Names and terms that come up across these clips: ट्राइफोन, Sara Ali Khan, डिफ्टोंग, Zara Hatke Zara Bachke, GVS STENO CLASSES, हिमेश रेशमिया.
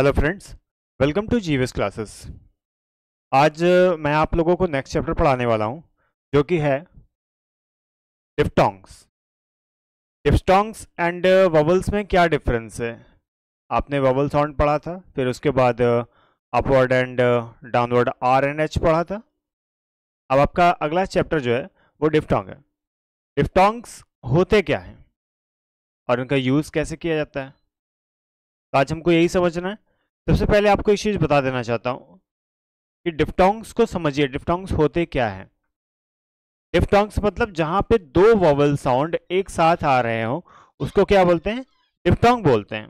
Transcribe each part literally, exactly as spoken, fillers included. Hello friends, welcome to GVS classes. आज मैं आप लोगों को नेक्स्ट चैप्टर पढ़ाने वाला हूं, जो कि है डिफ्टोंग्स। डिफ्टोंग्स एंड ववल्स में क्या डिफरेंस है। आपने ववल साउंड पढ़ा था, फिर उसके बाद upward and downward R and H पढ़ा था। अब आपका अगला चैप्टर जो है वो डिफ्टोंग है। डिफ्टोंग्स होते क्या हैं और उनका यूज़ कैसे किया जाता है, तो आज हमको यही समझना है। सबसे पहले आपको एक चीज़ बता देना चाहता हूँ कि डिफ्टोंग्स को समझिए। डिफ्टोंग्स होते क्या हैं। डिफ्टोंग्स मतलब जहाँ पे दो वॉवल साउंड एक साथ आ रहे हो उसको क्या बोलते हैं, डिफ्टोंग बोलते हैं।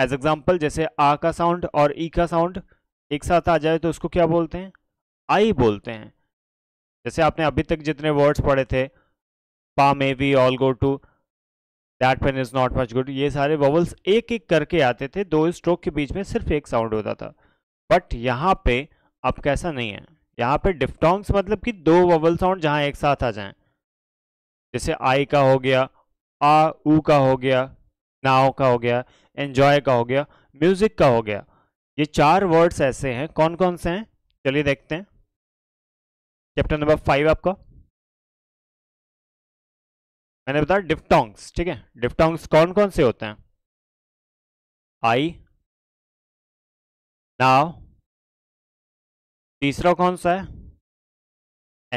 एज एग्जांपल, जैसे आ का साउंड और ई का साउंड एक साथ आ जाए तो उसको क्या बोलते हैं, आई बोलते हैं। जैसे आपने अभी तक जितने वर्ड्स पढ़े थे, पा may we all go to, That pen is not much good, ये सारे वॉवल्स एक एक करके आते थे। दो स्ट्रोक के बीच में सिर्फ एक साउंड होता था। बट यहाँ पे अब कैसा नहीं है। यहाँ पे डिफ्टोंग्स मतलब कि दो वॉवल साउंड जहाँ एक साथ आ जाएं, जैसे आई का हो गया, आ ऊ का हो गया, नाव का हो गया, एंजॉय का हो गया, म्यूजिक का हो गया। ये चार वर्ड्स ऐसे हैं। कौन कौन से हैं, चलिए देखते हैं। चैप्टर नंबर फाइव आपका मैंने बताया डिफ्टोंग्स, ठीक है। डिफ्टोंग्स कौन कौन से होते हैं, आई, नाउ, तीसरा कौन सा है,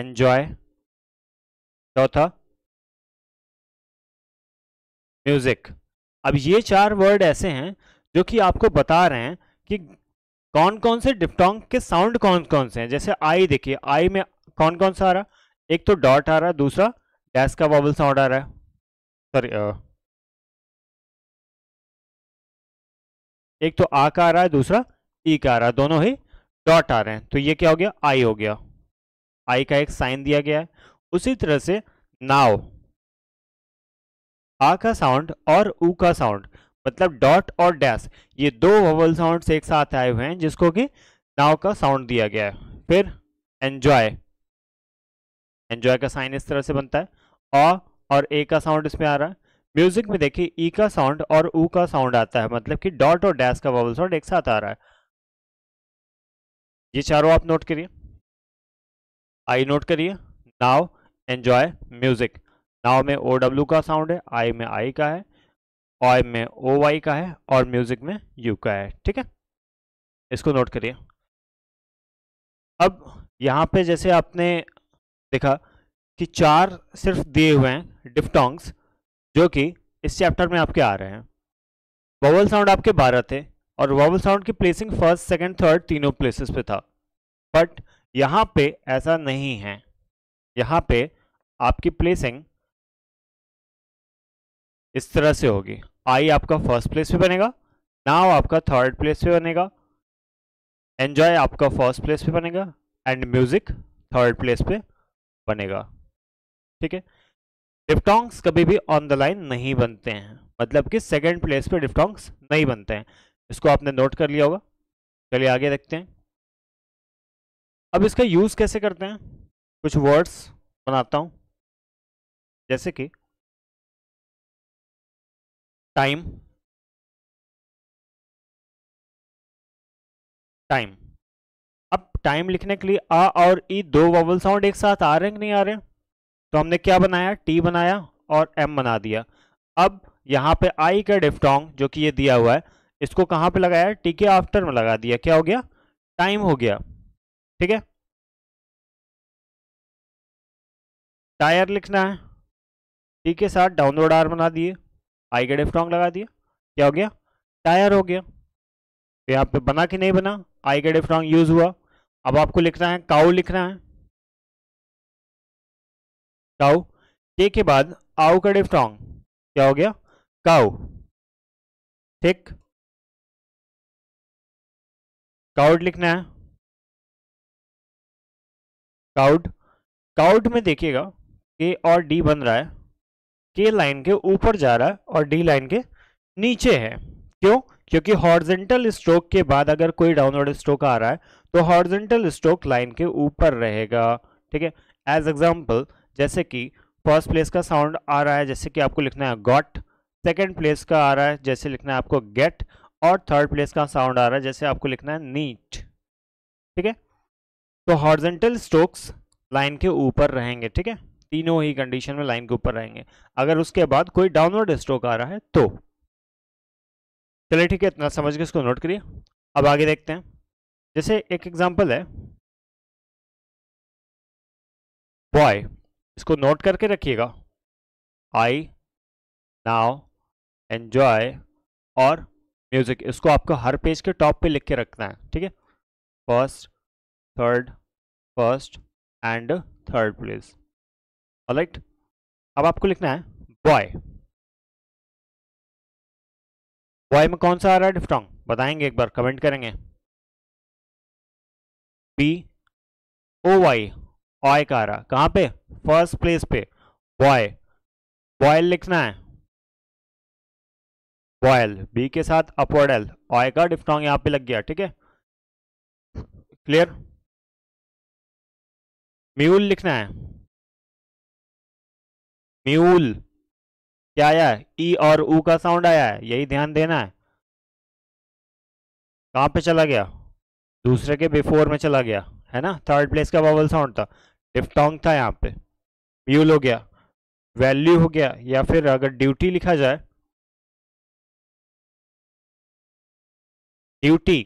एंजॉय, चौथा म्यूजिक। अब ये चार वर्ड ऐसे हैं जो कि आपको बता रहे हैं कि कौन कौन से डिफ्टोंग के साउंड कौन कौन से हैं। जैसे आई, देखिए आई में कौन कौन सा आ रहा, एक तो डॉट आ रहा, दूसरा डैश का वॉवल साउंड आ रहा है, सॉरी एक तो आ का आ रहा है, दूसरा ई का आ रहा है, दोनों ही डॉट आ रहे हैं। तो ये क्या हो गया, आई हो गया। आई का एक साइन दिया गया है। उसी तरह से नाव, आ का साउंड और ऊ का साउंड, मतलब डॉट और डैश, ये दो वॉवल साउंड एक साथ आए हुए हैं जिसको कि नाव का साउंड दिया गया है। फिर एंजॉय, एंजॉय का साइन इस तरह से बनता है, अ और ए का साउंड इसमें आ रहा है। म्यूजिक में देखिए ई का साउंड और ऊ का साउंड आता है, मतलब कि डॉट और डैश का वॉवल साउंड एक साथ आ रहा है। ये चारों आप नोट करिए, आई नोट करिए, नाव, एंजॉय, म्यूजिक। नाव में ओ डब्ल्यू का साउंड है, आई में आई का है, ऑय में ओ वाई का है और म्यूजिक में यू का है, ठीक है। इसको नोट करिए। अब यहाँ पे जैसे आपने देखा कि चार सिर्फ दिए हुए हैं डिफ्टोंग्स जो कि इस चैप्टर में आपके आ रहे हैं। वॉवल साउंड आपके बारह थे और वॉवल साउंड की प्लेसिंग फर्स्ट, सेकंड, थर्ड तीनों प्लेसेस पे था। बट यहाँ पे ऐसा नहीं है। यहाँ पे आपकी प्लेसिंग इस तरह से होगी। आई आपका फर्स्ट प्लेस पे बनेगा, नाउ आपका थर्ड प्लेस पे बनेगा, एंजॉय आपका फर्स्ट प्लेस पे बनेगा एंड म्यूजिक थर्ड प्लेस पे बनेगा, ठीक है। डिफ्टोंग्स कभी भी ऑन द लाइन नहीं बनते हैं, मतलब कि सेकंड प्लेस पे डिफ्टोंग्स नहीं बनते हैं। इसको आपने नोट कर लिया होगा। चलिए आगे देखते हैं। अब इसका यूज कैसे करते हैं, कुछ वर्ड्स बनाता हूं, जैसे कि टाइम। टाइम, अब टाइम लिखने के लिए आ और ई दो वॉवल साउंड एक साथ आ रहे हैं कि नहीं आ रहे, तो हमने क्या बनाया, टी बनाया और एम बना दिया। अब यहाँ पे आई का डिफ्टोंग जो कि ये दिया हुआ है, इसको कहाँ पे लगाया, टी के आफ्टर में लगा दिया। क्या हो गया, टाइम हो गया, ठीक है। टायर लिखना है, टी के साथ डाउनवर्ड आर बना दिए, आई का डिफ्टोंग लगा दिया, क्या हो गया, टायर हो गया। तो यहाँ पे बना कि नहीं बना, आई का डिफ्टोंग यूज हुआ। अब आपको लिखना है काऊ, लिखना है काऊ, के के बाद आऊ का डिफ्टोंग, क्या हो गया, काऊ, ठीक। काउड लिखना है, काउड। काउड में देखिएगा के और डी बन रहा है, के लाइन के ऊपर जा रहा है और डी लाइन के नीचे है। क्यों, क्योंकि हॉर्जेंटल स्ट्रोक के बाद अगर कोई डाउनवर्ड स्ट्रोक आ रहा है तो हॉर्जेंटल स्ट्रोक लाइन के ऊपर रहेगा, ठीक है। एज एग्जांपल, जैसे कि फर्स्ट प्लेस का साउंड आ रहा है, जैसे कि आपको लिखना है गॉट, सेकंड प्लेस का आ रहा है, जैसे लिखना है आपको गेट, और थर्ड प्लेस का साउंड आ रहा है, जैसे आपको लिखना है नीट, ठीक है। तो हॉर्जेंटल स्ट्रोक्स लाइन के ऊपर रहेंगे, ठीक है, तीनों ही कंडीशन में लाइन के ऊपर रहेंगे। अगर उसके बाद कोई डाउनवर्ड स्ट्रोक आ रहा है तो चलिए ठीक है, इतना समझ के इसको नोट करिए। अब आगे देखते हैं, जैसे एक एग्जाम्पल है बॉय, इसको नोट करके रखिएगा, आई नाउ एंजॉय और म्यूजिक, इसको आपको हर पेज के टॉप पे लिख के रखना है, ठीक है, first third first and third place, alright. अब आपको लिखना है बॉय, बॉय में कौन सा आ रहा है डिफ्थोंग बताएंगे, एक बार कमेंट करेंगे। बी ओ वाई, ऑय का आ रहा कहाँ पे, फर्स्ट प्लेस पे, बॉय, बॉयल लिखना है, बॉयल, बी के साथ अपवर्ड एल, ऑय का डिफ्थोंग यहाँ पे लग गया, ठीक है, क्लियर। म्यूल लिखना है, म्यूल क्या आया है, ई और ऊ का साउंड आया है, यही ध्यान देना है, कहाँ पे चला गया, दूसरे के बिफोर में चला गया है ना, थर्ड प्लेस का वॉवल साउंड था, डिफ्थोंग था यहाँ पे, म्यूल हो गया, वैल्यू हो गया, या फिर अगर ड्यूटी लिखा जाए, ड्यूटी,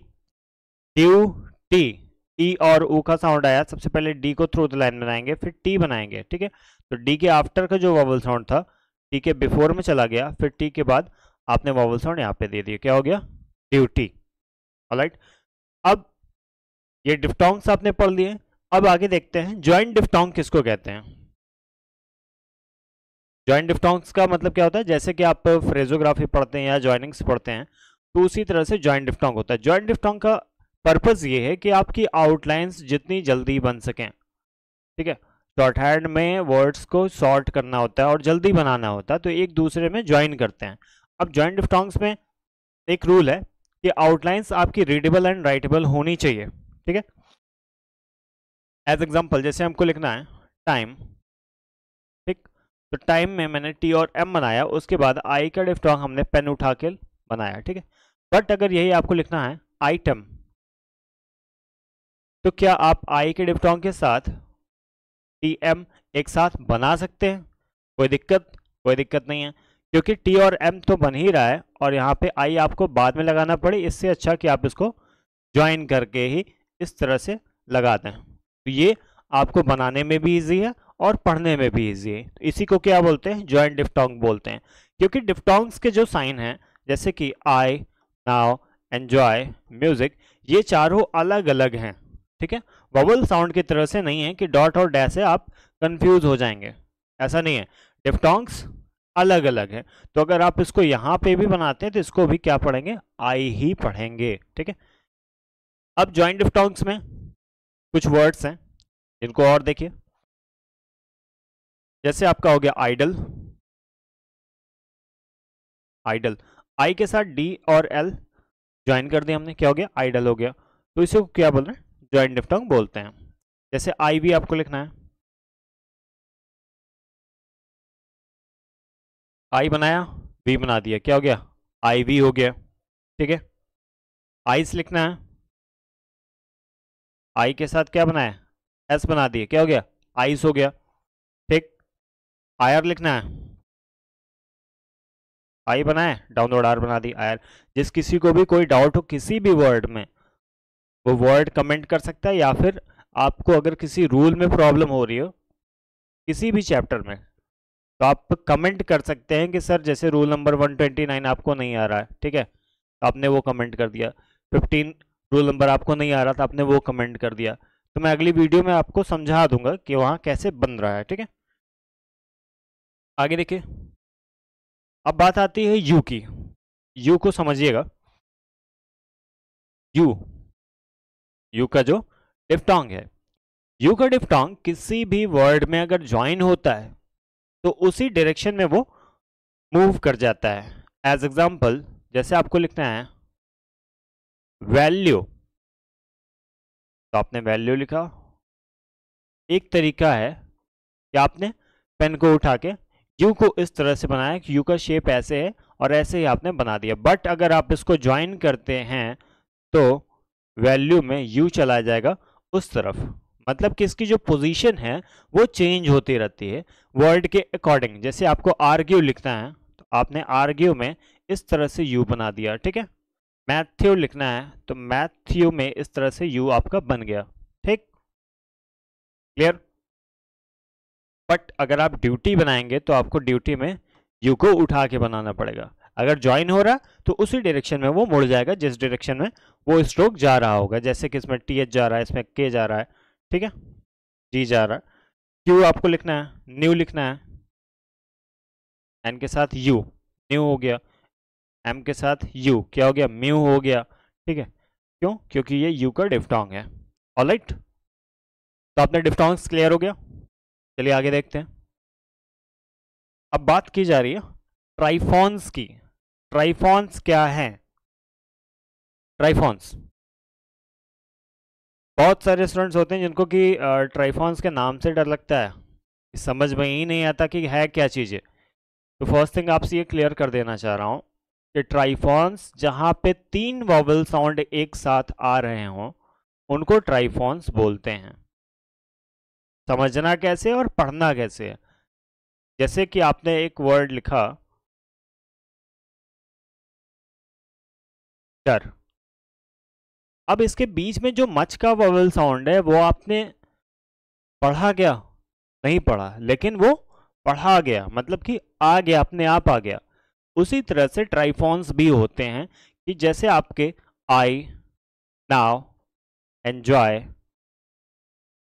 ड्यूटी, ई और ऊ का साउंड आया, सबसे पहले डी को थ्रू द लाइन बनाएंगे, फिर टी बनाएंगे, ठीक है। तो डी के आफ्टर का जो वॉवल साउंड था टी के बिफोर में चला गया, फिर टी के बाद आपने वॉवल साउंड यहाँ पे दे दिया, क्या हो गया, ड्यूटी, ऑलराइट। अब ये डिफ्थोंग्स आपने पढ़ लिए, अब आगे देखते हैं ज्वाइंट डिफ्थोंग किसको कहते हैं। ज्वाइंट डिफ्थोंग्स का मतलब क्या होता है, जैसे कि आप फ्रेजोग्राफी पढ़ते हैं या ज्वाइनिंग्स पढ़ते हैं तो उसी तरह से ज्वाइंट डिफ्थोंग होता है। ज्वाइंट डिफ्थोंग का पर्पस ये है कि आपकी आउटलाइंस जितनी जल्दी बन सकें, ठीक है, शॉर्ट हैंड में वर्ड्स को शॉर्ट करना होता है और जल्दी बनाना होता है, तो एक दूसरे में ज्वाइन करते हैं। अब ज्वाइंट डिफ्थोंग्स में एक रूल है कि आउटलाइंस आपकी रीडेबल एंड राइटेबल होनी चाहिए, ठीक है। एज एग्जाम्पल जैसे हमको लिखना है टाइम, ठीक, तो टाइम में मैंने टी और एम बनाया, उसके बाद आई का डिफ्थोंग हमने पेन उठा के बनाया, ठीक है। बट अगर यही आपको लिखना है आइटम, तो क्या आप आई के डिफ्थोंग के साथ टी एम एक साथ बना सकते हैं, कोई दिक्कत कोई दिक्कत नहीं है, क्योंकि टी और एम तो बन ही रहा है और यहाँ पे आई आपको बाद में लगाना पड़े, इससे अच्छा कि आप इसको ज्वाइन करके ही इस तरह से लगा दें, तो ये आपको बनाने में भी ईजी है और पढ़ने में भी ईजी है। तो इसी को क्या बोलते हैं, ज्वाइंट डिफ्थोंग बोलते हैं, क्योंकि डिफ्थोंग्स के जो साइन हैं जैसे कि आई नाउ एंजॉय म्यूजिक, ये चारों अलग अलग हैं, ठीक है, वॉवल साउंड की तरह से नहीं है कि डॉट और डैश है आप कंफ्यूज हो जाएंगे, ऐसा नहीं है, डिफ्थोंग्स अलग अलग है। तो अगर आप इसको यहाँ पे भी बनाते हैं तो इसको भी क्या पढ़ेंगे, आई ही पढ़ेंगे, ठीक है। अब ज्वाइंट डिफ्थोंग्स में कुछ वर्ड्स हैं इनको और देखिए, जैसे आपका हो गया आइडल, आइडल, आई के साथ डी और एल ज्वाइन कर दिया हमने, क्या हो गया, आइडल हो गया, तो इसे क्या बोल रहे हैं, ज्वाइंट डिफ्थोंग बोलते हैं। जैसे आई भी आपको लिखना है, आई बनाया वी बना दिया, क्या हो गया, आई वी हो गया, ठीक है। आइस लिखना है, आई के साथ क्या बनाया, एस बना दिए, क्या हो गया, आइस हो गया, ठीक। आयर लिखना है, आई बनाए डाउनवर्ड आर बना दी, आयर। जिस किसी को भी कोई डाउट हो किसी भी वर्ड में, वो वर्ड कमेंट कर सकता है, या फिर आपको अगर किसी रूल में प्रॉब्लम हो रही हो किसी भी चैप्टर में, तो आप कमेंट कर सकते हैं कि सर जैसे rule number one twenty nine आपको नहीं आ रहा है, ठीक है, तो आपने वो कमेंट कर दिया, फिफ्टीन रोल नंबर आपको नहीं आ रहा था, आपने वो कमेंट कर दिया, तो मैं अगली वीडियो में आपको समझा दूंगा कि वहाँ कैसे बन रहा है, ठीक है। आगे देखिए, अब बात आती है यू की, यू को समझिएगा, यू, यू का जो डिफ्थोंग है, यू का डिफ्थोंग किसी भी वर्ड में अगर ज्वाइन होता है तो उसी डायरेक्शन में वो मूव कर जाता है। एज एग्जाम्पल जैसे आपको लिखना है वैल्यू, तो आपने वैल्यू लिखा, एक तरीका है कि आपने पेन को उठा के यू को इस तरह से बनाया कि यू का शेप ऐसे है और ऐसे ही आपने बना दिया। बट अगर आप इसको ज्वाइन करते हैं तो वैल्यू में यू चला जाएगा उस तरफ, मतलब कि इसकी जो पोजीशन है वो चेंज होती रहती है वर्ड के अकॉर्डिंग। जैसे आपको आर्ग्यू लिखना है तो आपने आर्ग्यू में इस तरह से यू बना दिया, ठीक है। मैथ्यू लिखना है तो मैथ्यू में इस तरह से यू आपका बन गया, ठीक, क्लियर। बट अगर आप ड्यूटी बनाएंगे तो आपको ड्यूटी में यू को उठा के बनाना पड़ेगा। अगर ज्वाइन हो रहा तो उसी डायरेक्शन में वो मुड़ जाएगा जिस डायरेक्शन में वो स्ट्रोक जा रहा होगा, जैसे कि इसमें टी एच जा रहा है, इसमें के जा रहा है, ठीक है, जी जा रहा है। क्यू आपको लिखना है, न्यू लिखना है, एन के साथ यू न्यू हो गया, एम के साथ यू क्या हो गया, म्यू हो गया, ठीक है। क्यों? क्योंकि ये यू का डिफ्टोंग है। ऑलराइट, तो आपने डिफ्टोंग्स क्लियर हो गया। चलिए आगे देखते हैं। अब बात की जा रही है ट्राइफोन्स की। ट्राइफोन्स क्या है? ट्राइफोन्स, बहुत सारे स्टूडेंट्स होते हैं जिनको कि ट्राइफोन्स के नाम से डर लगता है, समझ में ही नहीं आता कि है क्या चीज़ है। तो फर्स्ट थिंग आपसे ये क्लियर कर देना चाह रहा हूँ कि ट्राइफोन्स जहाँ पे तीन वॉवल साउंड एक साथ आ रहे हों उनको ट्राइफोन्स बोलते हैं। समझना कैसे और पढ़ना कैसे है, जैसे कि आपने एक वर्ड लिखा डर, अब इसके बीच में जो मच का वॉवल साउंड है वो आपने पढ़ा गया नहीं पढ़ा, लेकिन वो पढ़ा गया, मतलब कि आ गया, अपने आप आ गया। उसी तरह से ट्राइफोन्स भी होते हैं कि जैसे आपके I, now, enjoy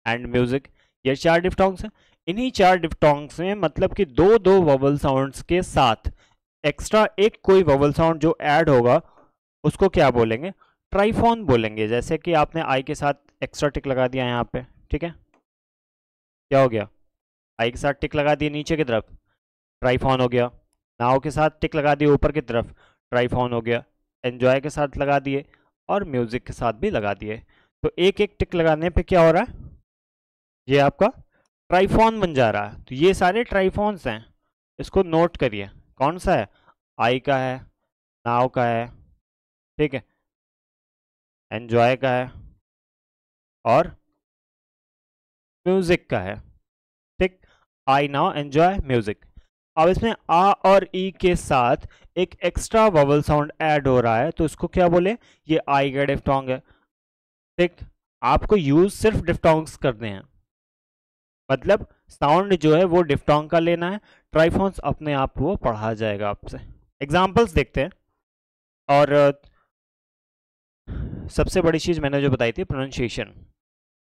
and music, ये चार डिफ्टोंग्स हैं। इन्हीं चार डिफ्टोंग्स में मतलब कि दो दो वॉवल साउंड्स के साथ एक्स्ट्रा एक कोई वॉवल साउंड जो ऐड होगा उसको क्या बोलेंगे? ट्राइफोन बोलेंगे। जैसे कि आपने आई के साथ एक्स्ट्रा टिक लगा दिया यहाँ पे, ठीक है, क्या हो गया, आई के साथ टिक लगा दी नीचे की तरफ, ट्राइफोन हो गया। नाव के साथ टिक लगा दिए ऊपर की तरफ, ट्राइफोन हो गया। एन्जॉय के साथ लगा दिए और म्यूजिक के साथ भी लगा दिए। तो एक एक टिक लगाने पे क्या हो रहा है, ये आपका ट्राइफोन बन जा रहा है। तो ये सारे ट्राइफोन्स हैं, इसको नोट करिए। कौन सा है? आई का है, नाव का है, ठीक है, एन्जॉय का है और म्यूजिक का है, ठीक। I, now, enjoy, music. अब इसमें आ और ई के साथ एक एक्स्ट्रा वॉवल साउंड ऐड हो रहा है तो इसको क्या बोले? ये आई का डिफ्टोंग है, ठीक। आपको यूज सिर्फ डिफ्टोंग्स करने हैं, मतलब साउंड जो है वो डिफ्टोंग का लेना है, ट्राइफोन्स अपने आप वो पढ़ा जाएगा आपसे। एग्जाम्पल्स देखते हैं। और सबसे बड़ी चीज़ मैंने जो बताई थी प्रोनाउंसिएशन,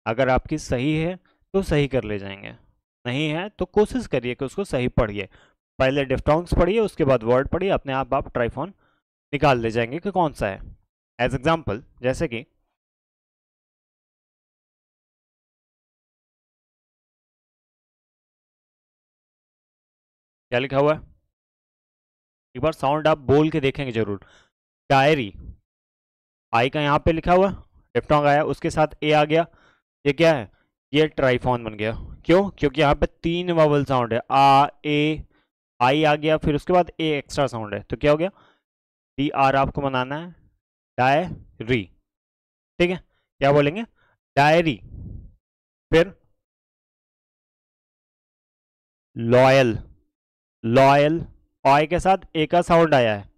अगर आपकी सही है तो सही कर ले जाएंगे, नहीं है तो कोशिश करिए कि उसको सही पढ़िए। पहले डिफ्टोंग्स पढ़िए, उसके बाद वर्ड पढ़िए, अपने आप आप ट्राइफोन निकाल ले जाएंगे कि कौन सा है। एज एग्जांपल जैसे कि क्या लिखा हुआ है, एक बार साउंड आप बोल के देखेंगे जरूर। डायरी, आई का यहाँ पे लिखा हुआ, डिफ्टोंग आया, उसके साथ ए आ गया, ये क्या है, ये ट्राइफोन बन गया। क्यों? क्योंकि यहाँ पे तीन वॉवल साउंड है, आ, ए, आई आ गया, फिर उसके बाद ए एक्स्ट्रा साउंड है, तो क्या हो गया, डी आर आपको बनाना है, डायरी, ठीक है, क्या बोलेंगे, डायरी। फिर लॉयल, लॉयल, आई के साथ ए का साउंड आया है,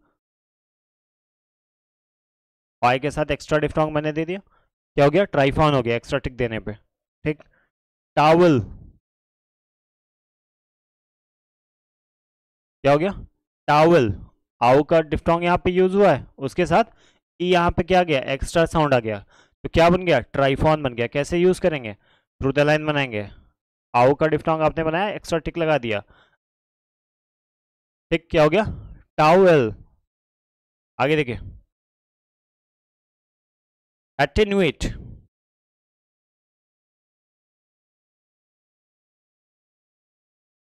आई के साथ एक्स्ट्रा डिफ्टोंग मैंने दे दिया, क्या हो गया, ट्राइफोन हो गया एक्स्ट्रा टिक देने पे, ठीक। टावल, क्या हो गया, टावल, आउ का डिफ्टोंग यहाँ पे यूज हुआ है, उसके साथ ई यहाँ पे क्या गया, एक्स्ट्रा साउंड आ गया, तो क्या बन गया, ट्राइफोन बन गया। कैसे यूज करेंगे? थ्रू द लाइन बनाएंगे। आउ का डिफ्टोंग आपने बनाया, एक्स्ट्रा टिक लगा दिया, ठीक, क्या हो गया, टावल। आगे देखिए, एटेन्यूएट,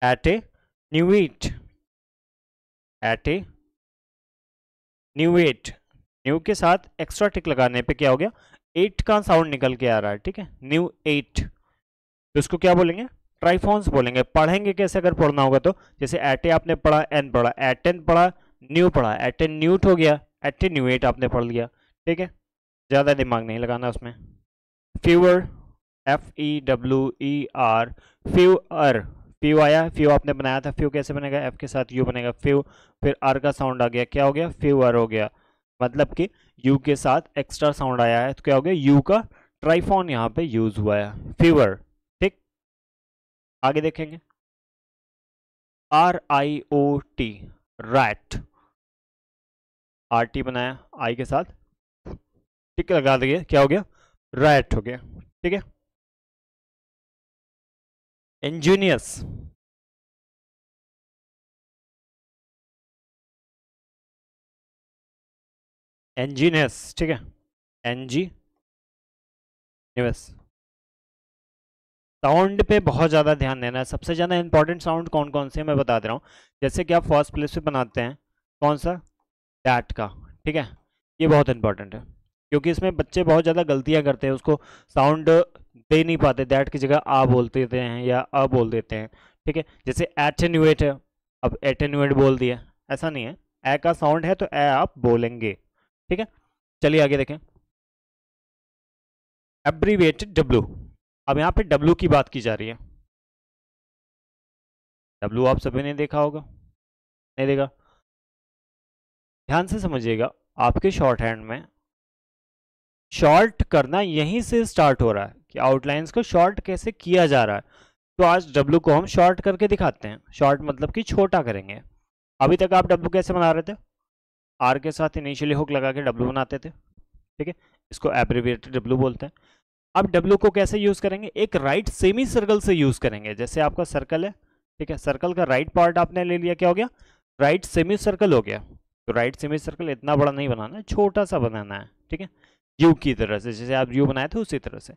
एटेन्यूएट, एटेन्यूएट, न्यू के साथ एक्स्ट्रा टिक लगाने पे क्या हो गया, एट का साउंड निकल के आ रहा है, ठीक है, न्यू एट, तो इसको क्या बोलेंगे, ट्राइफोन्स बोलेंगे। पढ़ेंगे कैसे? अगर पढ़ना होगा तो जैसे एटे आपने पढ़ा, एन पढ़ा, एटेन पढ़ा, न्यू पढ़ा, एटेन्यूट हो गया, एटेन्यूएट आपने पढ़ लिया, ठीक है, ज़्यादा दिमाग नहीं लगाना उसमें। Fewer, F E W E R, fewer, few आया, फ्यू आपने बनाया था, फ्यू कैसे बनेगा, एफ के साथ यू बनेगा, फ्यू, फिर आर का साउंड आ गया, क्या हो गया, फ्यूअर हो गया, मतलब कि यू के साथ एक्स्ट्रा साउंड आया है, तो क्या हो गया, यू का ट्राइफोन यहाँ पे यूज हुआ है, फ्यूअर, ठीक। आगे देखेंगे R I O T, rat, R T बनाया आई के साथ, ठीक लगा दिए, क्या हो गया, रैट हो गया, ठीक है। इंजीनियस, इंजीनियस, ठीक है, एनजी न्यूस। साउंड पे बहुत ज़्यादा ध्यान देना है, सबसे ज़्यादा इंपॉर्टेंट साउंड कौन कौन से हैं मैं बता दे रहा हूँ। जैसे कि आप फर्स्ट प्लेस पे बनाते हैं कौन सा, डैट का, ठीक है, ये बहुत इंपॉर्टेंट है क्योंकि इसमें बच्चे बहुत ज़्यादा गलतियाँ करते हैं, उसको साउंड दे नहीं पाते, डैट की जगह आ बोल देते हैं या अ बोल देते हैं, ठीक है। जैसे एटेन्यूएट है, अब एटेन्यूएट बोल दिया, ऐसा नहीं है, ए का साउंड है तो ए आप बोलेंगे, ठीक है। चलिए आगे देखें, एब्रीविएटेड डब्लू, अब यहाँ पे डब्लू की बात की जा रही है, डब्लू आप सभी ने देखा होगा, नहीं देखा, ध्यान से समझिएगा, आपके शॉर्ट हैंड में शॉर्ट करना यहीं से स्टार्ट हो रहा है कि आउटलाइंस को शॉर्ट कैसे किया जा रहा है, तो आज डब्लू को हम शॉर्ट करके दिखाते हैं, शॉर्ट मतलब कि छोटा करेंगे। अभी तक आप डब्लू कैसे बना रहे थे, आर के साथ इनिशियली हुक लगा के डब्लू बनाते थे, ठीक है, इसको एब्रिविएटेड डब्लू बोलते हैं। अब डब्लू को कैसे यूज़ करेंगे, एक राइट सेमी सर्कल से यूज़ करेंगे, जैसे आपका सर्कल है, ठीक है, सर्कल का राइट पार्ट आपने ले लिया, क्या हो गया, राइट सेमी सर्कल हो गया, तो राइट सेमी सर्कल इतना बड़ा नहीं बनाना है, छोटा सा बनाना है, ठीक है, यू की तरह से, जैसे आप यू बनाए थे उसी तरह से।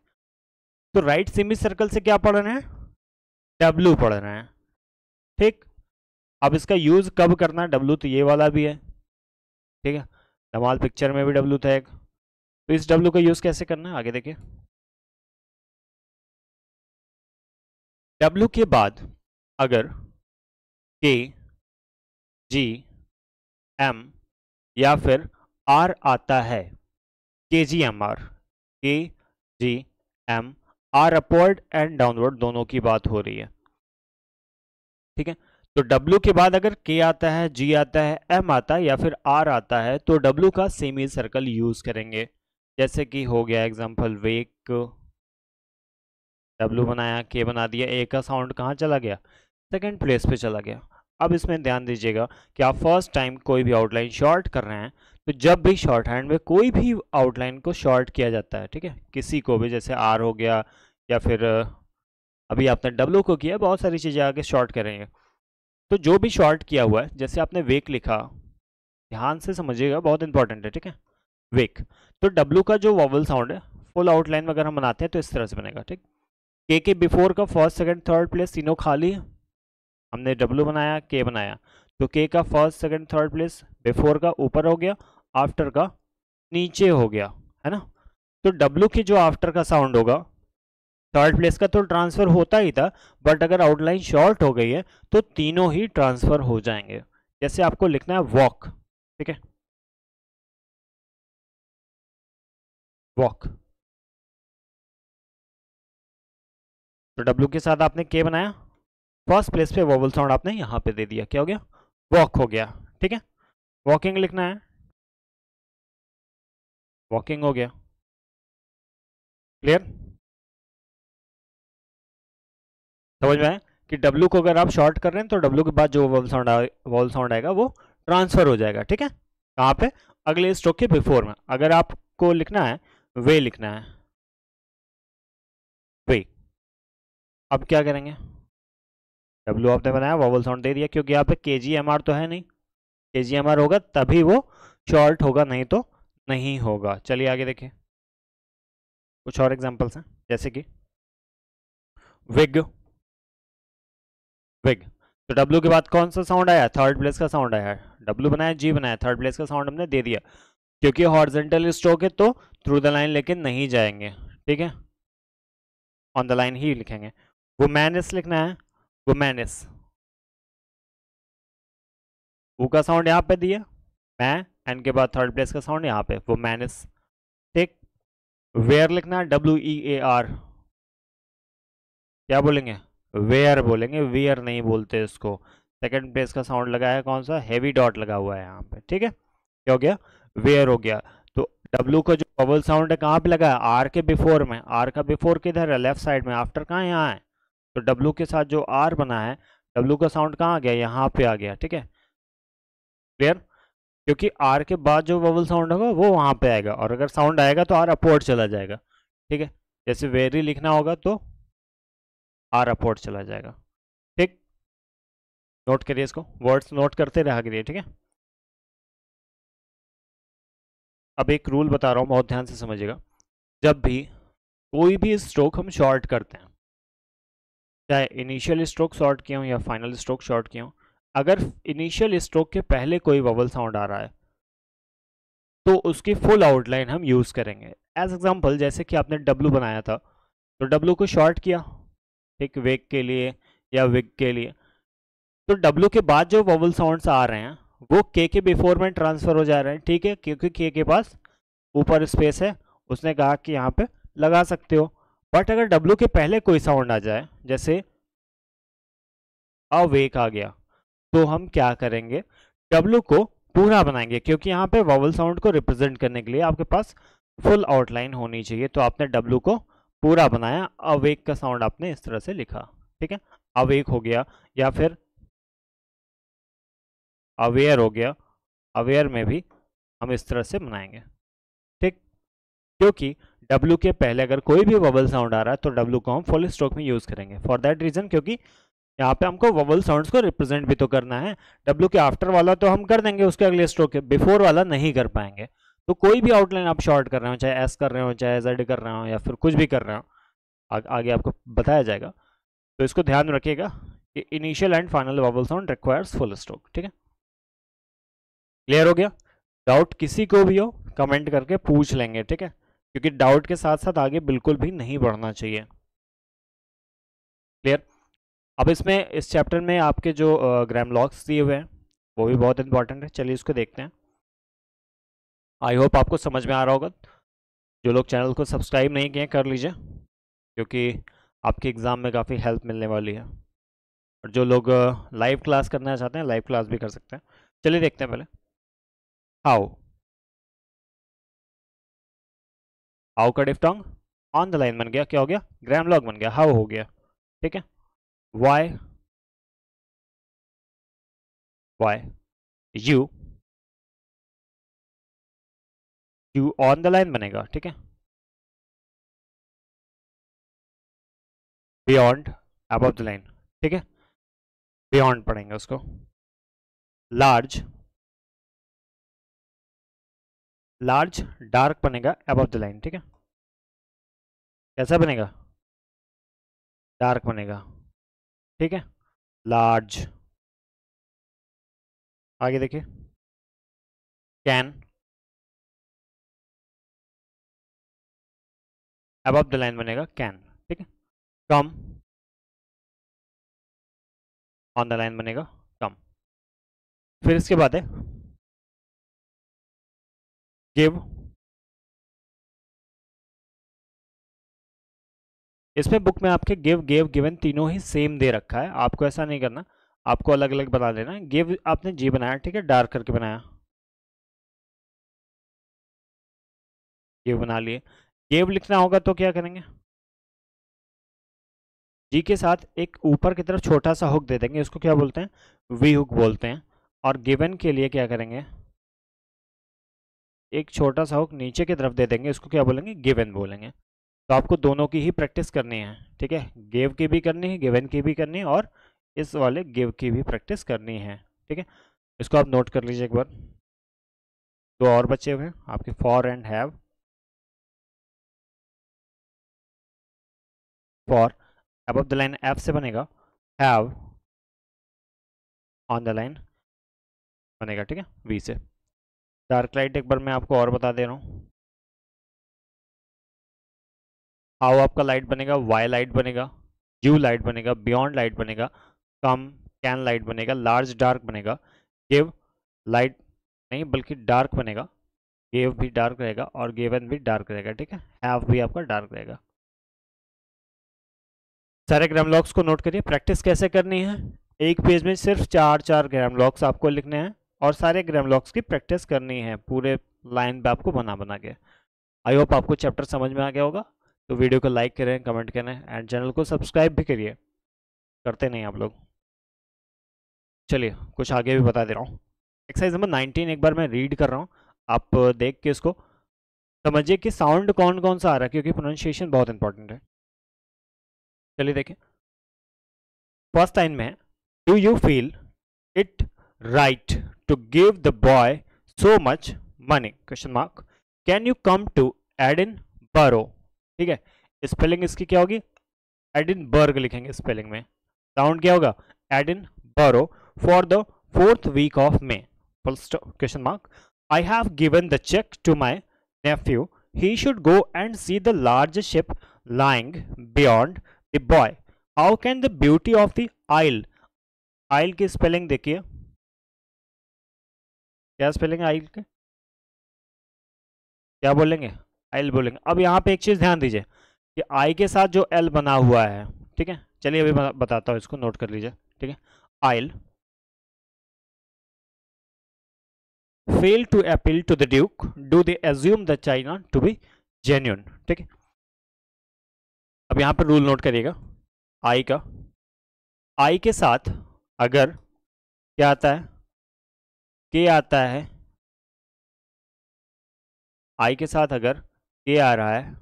तो राइट सेमी सर्कल से क्या पढ़ रहे हैं, डब्लू पढ़ रहे हैं, ठीक। अब इसका यूज़ कब करना है, डब्लू तो ये वाला भी है, ठीक है, धमाल पिक्चर में भी डब्लू था एक, तो इस डब्लू का यूज़ कैसे करना है आगे देखिए। डब्लू के बाद अगर के, जी, एम या फिर आर आता है, के G M R, K G M R, upward and downward दोनों की बात हो रही है, ठीक है। तो W के बाद अगर K आता है, G आता है, M आता है या फिर R आता है, तो W का सेमी सर्कल यूज़ करेंगे, जैसे कि हो गया एग्जांपल वेक, W बनाया, K बना दिया, A का साउंड कहाँ चला गया, सेकंड प्लेस पे चला गया। अब इसमें ध्यान दीजिएगा कि आप फर्स्ट टाइम कोई भी आउटलाइन शॉर्ट कर रहे हैं, तो जब भी शॉर्ट हैंड में कोई भी आउटलाइन को शॉर्ट किया जाता है, ठीक है, किसी को भी, जैसे R हो गया या फिर अभी आपने W को किया, बहुत सारी चीज़ें आगे शॉर्ट करेंगे, तो जो भी शॉर्ट किया हुआ है, जैसे आपने वेक लिखा, ध्यान से समझिएगा, बहुत इंपॉर्टेंट है, ठीक है, वेक, तो डब्लू का जो वॉवल साउंड है फुल आउटलाइन में अगर हम बनाते हैं तो इस तरह से बनेगा, ठीक। के के बिफोर का फर्स्ट सेकंड थर्ड प्लेस तीनों खाली, हमने डब्लू बनाया, के बनाया, तो के का first second third place, before का ऊपर हो गया, आफ्टर का नीचे हो गया, है ना। तो डब्लू के जो आफ्टर का साउंड होगा, थर्ड प्लेस का तो ट्रांसफ़र होता ही था, बट अगर आउटलाइन शॉर्ट हो गई है तो तीनों ही ट्रांसफ़र हो जाएंगे। जैसे आपको लिखना है वॉक, ठीक है, वॉक, तो डब्लू के साथ आपने के बनाया, फर्स्ट प्लेस पे वॉवल साउंड आपने यहाँ पे दे दिया, क्या हो गया, वॉक हो गया, ठीक है। वॉकिंग लिखना है, वॉकिंग हो गया, क्लियर, समझ में आए कि डब्लू को अगर आप शॉर्ट कर रहे हैं तो डब्लू के बाद जो वॉल साउंड वॉल साउंड आएगा वो ट्रांसफर हो जाएगा, ठीक है, कहाँ पे, अगले स्ट्रोक के बिफोर में। अगर आपको लिखना है वे, लिखना है वे, अब क्या करेंगे, डब्लू आपने बनाया, वॉवल साउंड दे दिया, क्योंकि यहाँ पे के जी एम आर तो है नहीं, के जी एम आर होगा तभी वो शॉर्ट होगा, नहीं तो नहीं होगा। चलिए आगे देखिए, कुछ और एग्जाम्पल्स हैं, जैसे कि विग, विग, तो डब्लू के बाद कौन सा साउंड आया, थर्ड प्लेस का साउंड आया, डब्लू बनाया, जी बनाया, थर्ड प्लेस का साउंड हमने दे दिया, क्योंकि हॉर्जेंटल स्ट्रोक है तो थ्रू द लाइन लेके नहीं जाएंगे, ठीक है, ऑन द लाइन ही लिखेंगे। वुमेनिस लिखना है, वुमेनिस, ऊ का साउंड यहाँ पे दिया, मैं, एंड के बाद थर्ड प्लेस का साउंड यहाँ पे, वो मैनस। ठीक, वेयर लिखना है डब्ल्यू ई ए आर। क्या बोलेंगे? वेयर बोलेंगे, वेयर नहीं बोलते इसको। सेकंड प्लेस का साउंड लगाया कौन सा? हैवी डॉट लगा हुआ है यहाँ पे। ठीक है, क्या हो गया? वेयर हो गया। तो डब्लू का जो वॉवल साउंड है कहाँ पे लगा है? आर के बिफोर में। आर का बिफोर किधर है? लेफ्ट साइड में। आफ्टर कहाँ? यहाँ है। तो डब्लू के साथ जो आर बना है, डब्लू का साउंड कहाँ आ गया? यहाँ पे आ गया। ठीक है, क्लियर? क्योंकि आर के बाद जो वॉवल साउंड होगा वो वहाँ पे आएगा, और अगर साउंड आएगा तो आर अपवर्ड चला जाएगा। ठीक है, जैसे वेरी लिखना होगा तो आर अपवर्ड चला जाएगा। ठीक, नोट करिए इसको, वर्ड्स नोट करते रहा करिए। ठीक है, अब एक रूल बता रहा हूँ, बहुत ध्यान से समझिएगा। जब भी कोई भी स्ट्रोक हम शॉर्ट करते हैं, चाहे इनिशियल स्ट्रोक शॉर्ट किया हो या फाइनल स्ट्रोक शॉर्ट किया हो, अगर इनिशियल स्ट्रोक के पहले कोई वॉवल साउंड आ रहा है तो उसकी फुल आउटलाइन हम यूज़ करेंगे। एज एग्जाम्पल, जैसे कि आपने डब्लू बनाया था तो डब्लू को शॉर्ट किया, ठीक, वेक के लिए या विग के लिए। तो डब्लू के बाद जो वॉवल साउंड्स आ रहे हैं वो के के बिफोर में ट्रांसफ़र हो जा रहे हैं। ठीक है, क्योंकि के के पास ऊपर स्पेस है, उसने कहा कि यहाँ पे लगा सकते हो। बट अगर डब्लू के पहले कोई साउंड आ जाए, जैसे अवेक आ गया, तो हम क्या करेंगे? डब्लू को पूरा बनाएंगे, क्योंकि यहाँ पे वॉवल साउंड को रिप्रेजेंट करने के लिए आपके पास फुल आउटलाइन होनी चाहिए। तो आपने डब्लू को पूरा बनाया, अवेक का साउंड आपने इस तरह से लिखा। ठीक है, अवेक हो गया, या फिर अवेयर हो गया। अवेयर में भी हम इस तरह से बनाएंगे। ठीक, क्योंकि डब्लू के पहले अगर कोई भी वॉवल साउंड आ रहा है तो डब्लू को हम फुल स्ट्रोक में यूज़ करेंगे, फॉर दैट रीज़न, क्योंकि यहाँ पे हमको वॉवल साउंड्स को रिप्रेजेंट भी तो करना है। डब्लू के आफ्टर वाला तो हम कर देंगे उसके अगले स्ट्रोक के, बिफोर वाला नहीं कर पाएंगे। तो कोई भी आउटलाइन आप शॉर्ट कर रहे हो, चाहे एस कर रहे हो, चाहे जेड कर रहे हो, या फिर कुछ भी कर रहे हो, आ, आगे आपको बताया जाएगा। तो इसको ध्यान रखिएगा कि initial and final vowel sound requires full stroke. ठीक है, क्लियर हो गया? डाउट किसी को भी हो कमेंट करके पूछ लेंगे। ठीक है, क्योंकि डाउट के साथ साथ आगे बिल्कुल भी नहीं बढ़ना चाहिए। क्लियर? अब इसमें इस चैप्टर में आपके जो ग्राम लॉक्स दिए हुए हैं वो भी बहुत इंपॉर्टेंट है। चलिए इसको देखते हैं। आई होप आपको समझ में आ रहा होगा। जो लोग चैनल को सब्सक्राइब नहीं किए कर लीजिए, क्योंकि आपके एग्ज़ाम में काफ़ी हेल्प मिलने वाली है। और जो लोग लाइव क्लास करना चाहते हैं, लाइव क्लास भी कर सकते हैं। चलिए देखते हैं पहले हाउ। हाउ का डिफ्टोंग ऑन द लाइन बन गया। क्या हो गया? ग्राम लॉक बन गया, हाउ हो गया। ठीक है, why, why, you, you on the line बनेगा। ठीक है, बियॉन्ड, अबव द लाइन। ठीक है, बियॉन्ड पढ़ेंगे उसको। लार्ज, लार्ज डार्क बनेगा अबव द लाइन। ठीक है, कैसा बनेगा? डार्क बनेगा। ठीक है, लार्ज। आगे देखिए, कैन अबव द लाइन बनेगा, कैन। ठीक है, कम ऑन द लाइन बनेगा, कम। फिर इसके बाद है गिव। इसमें बुक में आपके गिव, गेव, गिवन तीनों ही सेम दे रखा है। आपको ऐसा नहीं करना, आपको अलग अलग बना देना है। गिव आपने जी बनाया, ठीक है, डार्क करके बनाया, गिव बना लिए। गेव लिखना होगा तो क्या करेंगे? जी के साथ एक ऊपर की तरफ छोटा सा हुक दे देंगे, इसको क्या बोलते हैं? वी हुक बोलते हैं। और गिवन के लिए क्या करेंगे? एक छोटा सा हुक नीचे की तरफ दे देंगे, इसको क्या बोलेंगे? गिवन बोलेंगे। तो आपको दोनों की ही प्रैक्टिस करनी है। ठीक है, गेव की भी करनी है, गिवन की भी करनी है, और इस वाले गिव की भी प्रैक्टिस करनी है। ठीक है, इसको आप नोट कर लीजिए एक बार। दो और बचे हुए हैं आपके, for and have. For above the line F से बनेगा, हैव ऑन द लाइन बनेगा, ठीक है, वी से। डार्क लाइट एक बार मैं आपको और बता दे रहा हूँ। हाउ आपका लाइट बनेगा, वाई लाइट बनेगा, यू लाइट बनेगा, बियॉन्ड लाइट बनेगा, कम कैन लाइट बनेगा, लार्ज डार्क बनेगा, गिव लाइट नहीं बल्कि डार्क बनेगा, गेव भी डार्क रहेगा और गेवन भी डार्क रहेगा, ठीक है, हैव भी आपका डार्क रहेगा। सारे ग्राम लॉक्स को नोट करिए। प्रैक्टिस कैसे करनी है, एक पेज में सिर्फ चार चार ग्राम लॉक्स आपको लिखने हैं और सारे ग्राम लॉक्स की प्रैक्टिस करनी है पूरे लाइन पे आपको बना बना के। आई होप आपको चैप्टर समझ में आ गया होगा। तो वीडियो को लाइक करें, कमेंट करें एंड चैनल को सब्सक्राइब भी करिए, करते नहीं आप लोग। चलिए कुछ आगे भी बता दे रहा हूँ। एक्सरसाइज नंबर नाइनटीन एक बार मैं रीड कर रहा हूँ, आप देख के इसको समझिए कि साउंड कौन कौन सा आ रहा है, क्योंकि प्रोनाउंसिएशन बहुत इंपॉर्टेंट है। चलिए देखें, फर्स्ट लाइन में है, do you feel it right to give the boy so much money question mark, can you come to Edinburgh. ठीक है, स्पेलिंग इसकी क्या होगी, एडिनबर्ग लिखेंगे स्पेलिंग में, साउंड क्या होगा Edinburgh, for the fourth week of May full stop question mark, I have given the cheque to my nephew, he should go and see the large ship lying beyond the boy, how can the beauty of the isle. Isle की spelling देखिए, क्या spelling है आइल के, क्या बोलेंगे आइल बोलेंगे। अब यहाँ पे एक चीज़ ध्यान दीजिए कि आई के साथ जो एल बना हुआ है, ठीक है, चलिए अभी बताता हूँ, इसको नोट कर लीजिए, ठीक है। I'll fail to appeal to the duke, do they assume the china to be genuine, ठीक है। अब यहाँ पर रूल नोट करिएगा, आई का आई के साथ अगर क्या आता है, के आता है, आई के साथ अगर के आ रहा है,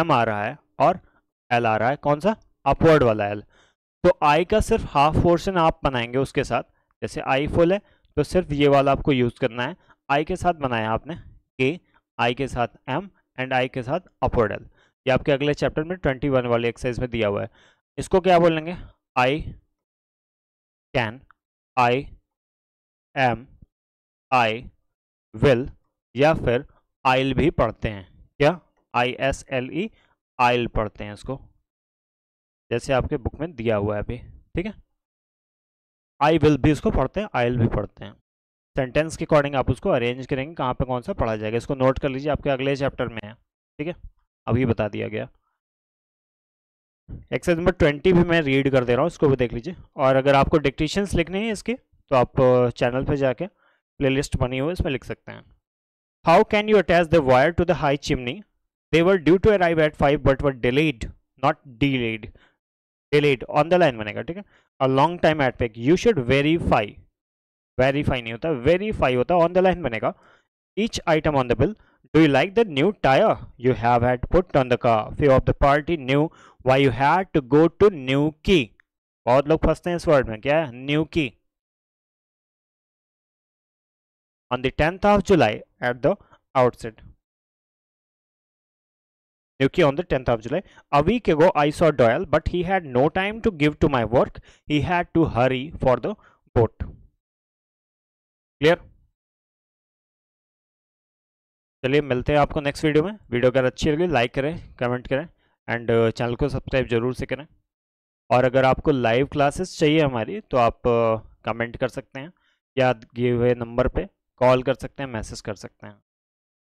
एम आ रहा है और एल आ रहा है, कौन सा अपवर्ड वाला एल, तो आई का सिर्फ हाफ पोर्शन आप बनाएंगे उसके साथ। जैसे आई फुल है तो सिर्फ ये वाला आपको यूज़ करना है, आई के साथ बनाया आपने के, आई के साथ एम एंड आई के साथ अपवर्ड एल। ये आपके अगले चैप्टर में ट्वेंटी वन वाले एक्सरसाइज में दिया हुआ है। इसको क्या बोलेंगे, I can, I am, I will या फिर आइल भी पढ़ते हैं, क्या आई एस एल ई आइल पढ़ते हैं इसको, जैसे आपके बुक में दिया हुआ है अभी, ठीक है। आई विल भी इसको पढ़ते हैं, आइल भी पढ़ते हैं। सेंटेंस के अकॉर्डिंग आप उसको अरेंज करेंगे कहाँ पे कौन सा पढ़ा जाएगा, इसको नोट कर लीजिए, आपके अगले चैप्टर में है, ठीक है, अभी बता दिया गया। एक्सरसाइज नंबर ट्वेंटी भी मैं रीड कर दे रहा हूँ, इसको भी देख लीजिए। और अगर आपको डिक्टेशंस लिखने हैं इसके तो आप चैनल पे जाके प्लेलिस्ट बनी हुई इसमें लिख सकते हैं। How can you attach the wire to the high chimney, they were due to arrive at five but were delayed, not delayed, delayed on the line बनेगा, ठीक है। A long time at pack, you should verify, verify नहीं होता, verify होता, on the line बनेगा। Each item on the bill, do you like the new tire you have had put on the car, few of the party knew why you had to go to new key, bahut log phaste hain is word mein, kya hai new key, on the tenth of July at the outset, new key on the tenth of July, a week ago I saw Doyle but he had no time to give to my work, he had to hurry for the boat, clear। चलिए मिलते हैं आपको next video में। Video अगर अच्छी लगी like करें, comment करें एंड चैनल को सब्सक्राइब जरूर से करें। और अगर आपको लाइव क्लासेस चाहिए हमारी तो आप कमेंट कर सकते हैं या दिए हुए नंबर पे कॉल कर सकते हैं, मैसेज कर सकते हैं,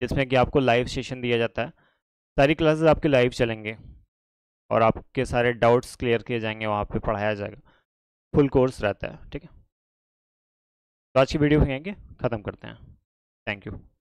जिसमें कि आपको लाइव सेशन दिया जाता है। सारी क्लासेस आपके लाइव चलेंगे और आपके सारे डाउट्स क्लियर किए जाएंगे, वहाँ पर पढ़ाया जाएगा, फुल कोर्स रहता है, ठीक है। तो आज की वीडियो होंगे ख़त्म करते हैं, थैंक यू।